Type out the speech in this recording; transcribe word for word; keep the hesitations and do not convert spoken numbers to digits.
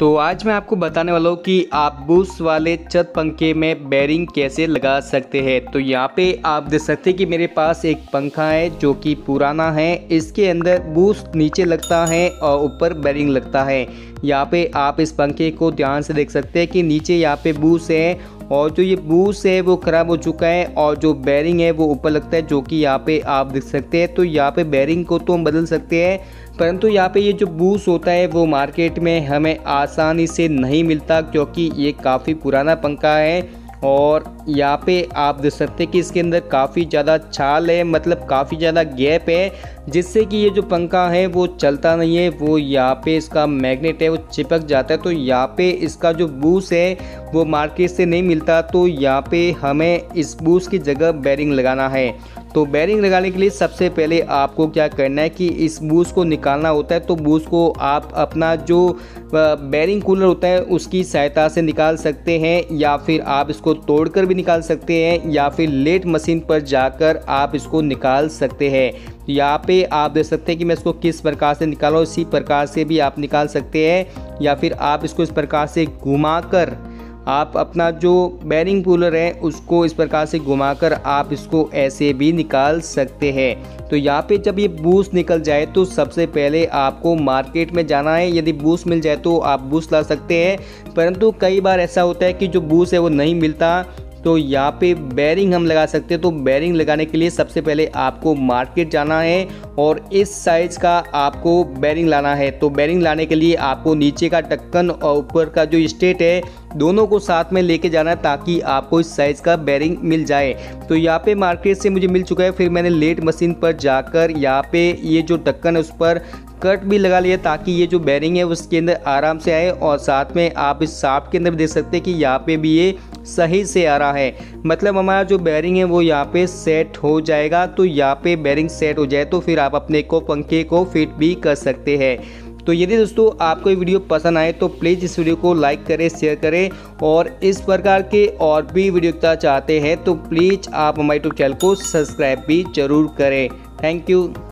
तो आज मैं आपको बताने वाला हूँ कि आप बूस्ट वाले छत पंखे में बेयरिंग कैसे लगा सकते हैं। तो यहाँ पे आप देख सकते हैं कि मेरे पास एक पंखा है जो कि पुराना है, इसके अंदर बूस्ट नीचे लगता है और ऊपर बेयरिंग लगता है। यहाँ पे आप इस पंखे को ध्यान से देख सकते हैं कि नीचे यहाँ पे बूस्ट है और जो ये बूस्ट है वो ख़राब हो चुका है और जो बेयरिंग है वो ऊपर लगता है जो कि यहाँ पे आप देख सकते हैं। तो यहाँ पे बेयरिंग को तो हम बदल सकते हैं, परंतु यहाँ पे ये जो बूस्ट होता है वो मार्केट में हमें आसानी से नहीं मिलता क्योंकि ये काफ़ी पुराना पंखा है और यहाँ पे आप देख सकते हैं कि इसके अंदर काफ़ी ज़्यादा छाल है, मतलब काफ़ी ज़्यादा गैप है, जिससे कि ये जो पंखा है वो चलता नहीं है। वो यहाँ पे इसका मैग्नेट है वो चिपक जाता है। तो यहाँ पे इसका जो बूस्ट है वो मार्केट से नहीं मिलता, तो यहाँ पे हमें इस बूस्ट की जगह बेयरिंग लगाना है। तो बेयरिंग लगाने के लिए सबसे पहले आपको क्या करना है कि इस बूस्ट को निकालना होता है। तो बूस्ट को आप अपना जो बेयरिंग कूलर होता है उसकी सहायता से निकाल सकते हैं, या फिर आप इसको तोड़कर भी निकाल सकते हैं, या फिर लेट मशीन पर जाकर आप इसको निकाल सकते हैं। यहाँ पे आप देख सकते हैं कि मैं इसको किस प्रकार से निकालूँ, इसी प्रकार से भी आप निकाल सकते हैं, या फिर आप इसको इस प्रकार से घुमाकर आप अपना जो बेयरिंग कूलर है उसको इस प्रकार से घुमाकर आप इसको ऐसे भी निकाल सकते हैं। तो यहाँ पे जब ये बूस्ट निकल जाए तो सबसे पहले आपको मार्केट में जाना है। यदि बूस्ट मिल जाए तो आप बूस्ट ला सकते हैं, परंतु कई बार ऐसा होता है कि जो बूस्ट है वो नहीं मिलता, तो यहाँ पे बेयरिंग हम लगा सकते हैं। तो बेयरिंग लगाने के लिए सबसे पहले आपको मार्केट जाना है और इस साइज़ का आपको बेयरिंग लाना है। तो बेयरिंग लाने के लिए आपको नीचे का ढक्कन और ऊपर का जो स्टेट है दोनों को साथ में लेके जाना है ताकि आपको इस साइज़ का बेयरिंग मिल जाए। तो यहाँ पे मार्केट से मुझे मिल चुका है, फिर मैंने लेट मशीन पर जाकर यहाँ पे ये जो ढक्कन है उस पर कट भी लगा लिया ताकि ये जो बेयरिंग है उसके अंदर आराम से आए। और साथ में आप इस सांप के अंदर देख सकते हैं कि यहाँ पे भी ये सही से आ रहा है, मतलब हमारा जो बेयरिंग है वो यहाँ पे सेट हो जाएगा। तो यहाँ पे बेयरिंग सेट हो जाए तो फिर आप अपने को पंखे को फिट भी कर सकते हैं। तो यदि दोस्तों आपको ये वीडियो पसंद आए तो प्लीज़ इस वीडियो को लाइक करें, शेयर करें, और इस प्रकार के और भी वीडियो देखना चाहते हैं तो प्लीज़ आप हमारे यूट्यूब चैनल को सब्सक्राइब भी जरूर करें। Thank you.